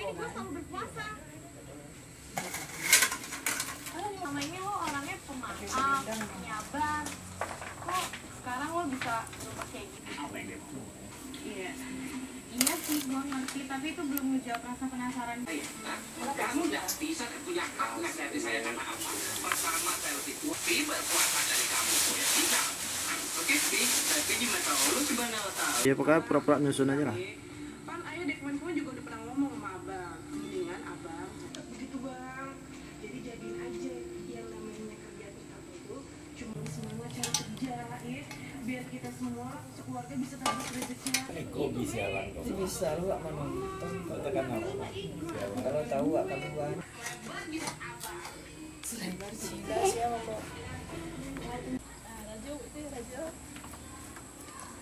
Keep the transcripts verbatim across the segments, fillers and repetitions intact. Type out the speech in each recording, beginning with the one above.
ini gue selalu berpuasa. Namanya lo orangnya pemaaf, penyabar. Kok sekarang lo bisa berubah kayak gitu? Iya. Iya sih, gue ngerti. Tapi itu belum menjawab rasa penasaran. Kamu udah bisa punya akhlak dari saya karena apa? Pertama, saya lebih berpuasa dari kamu. Tidak. Oke, Pi. Tapi gimana kalau lo coba nel tahu? Ya pokoknya pura-pura nyusun aja lah. Pan, ayo deh, teman semua juga udah pernah ngomong sama abang. Mendingan abang tetap begitu, bang. Jadi jadiin aja yang namanya kerjaan kita itu cuma semangat cara kerja, ya. Biar kita semua sekeluarga bisa tambah rezekinya. Eh, kok bisa lah, kok bisa lu gak mau nonton? Kau tekan apa? Kalau tahu gak akan buat. Selebar cinta siapa kok? Raju, itu Raju.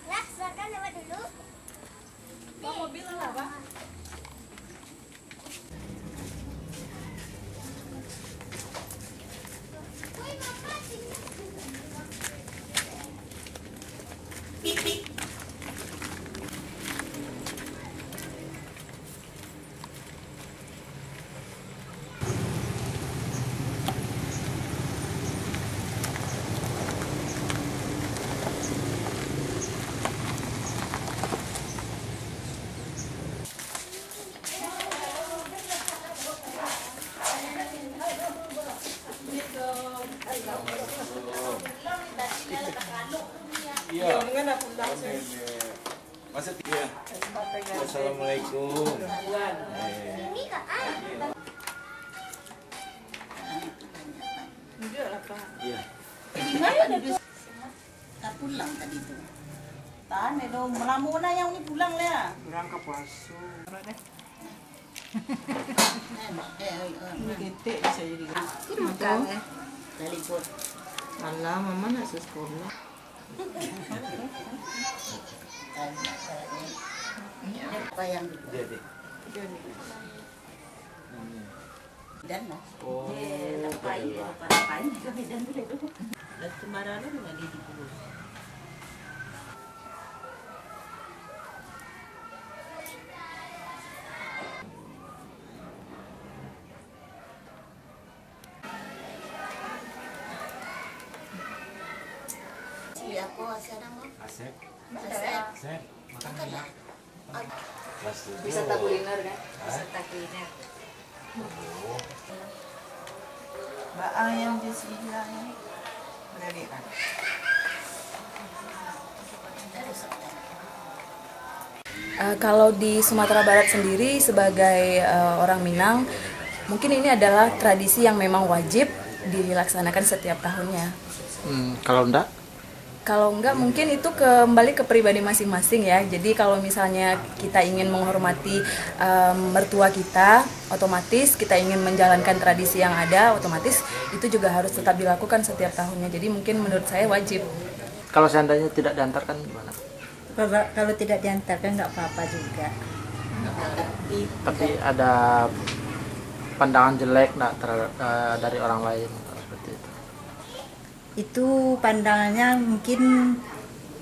Lah, silakan lewat dulu. Bang, mobil lah, Bang. Iya. Masa dia. Assalamualaikum. Ini Kak An. Enggak lah, Pak. Iya. Di mana dia? Tak pulang tadi itu. Tahan deh dong, melamuna yang ini pulang lah. Pulang ke puasa. Ini getek bisa jadi. Ini makan ya. Daliput. Alah, mama nak sekolah. Aku Asep. Asep. Asep. Makan ya. Wisata kuliner kan? Wisata kuliner. Mbak ayam di sini lah ini. Berani kan? Kalau di Sumatera Barat sendiri sebagai uh, orang Minang, mungkin ini adalah tradisi yang memang wajib dilaksanakan setiap tahunnya. Hmm, kalau enggak? Kalau enggak mungkin itu kembali ke pribadi masing-masing ya. Jadi kalau misalnya kita ingin menghormati um, mertua kita, otomatis kita ingin menjalankan tradisi yang ada, otomatis itu juga harus tetap dilakukan setiap tahunnya. Jadi mungkin menurut saya wajib. Kalau seandainya tidak diantarkan gimana? Kalau tidak diantarkan nggak apa-apa juga. Tapi, tapi ada pandangan jelek nggak uh, dari orang lain? Itu pandangannya mungkin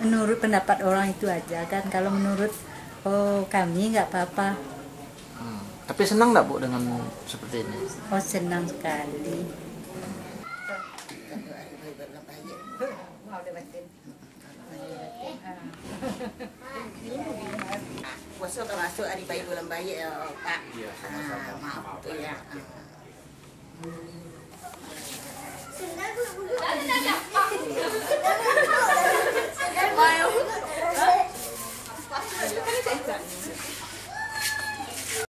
menurut pendapat orang itu aja kan. Kalau menurut oh kami nggak apa-apa. Hmm. Tapi senang nggak Bu dengan seperti ini? Oh senang sekali. Puasa termasuk hari bayi bulan bayi ya Pak. Maaf ya.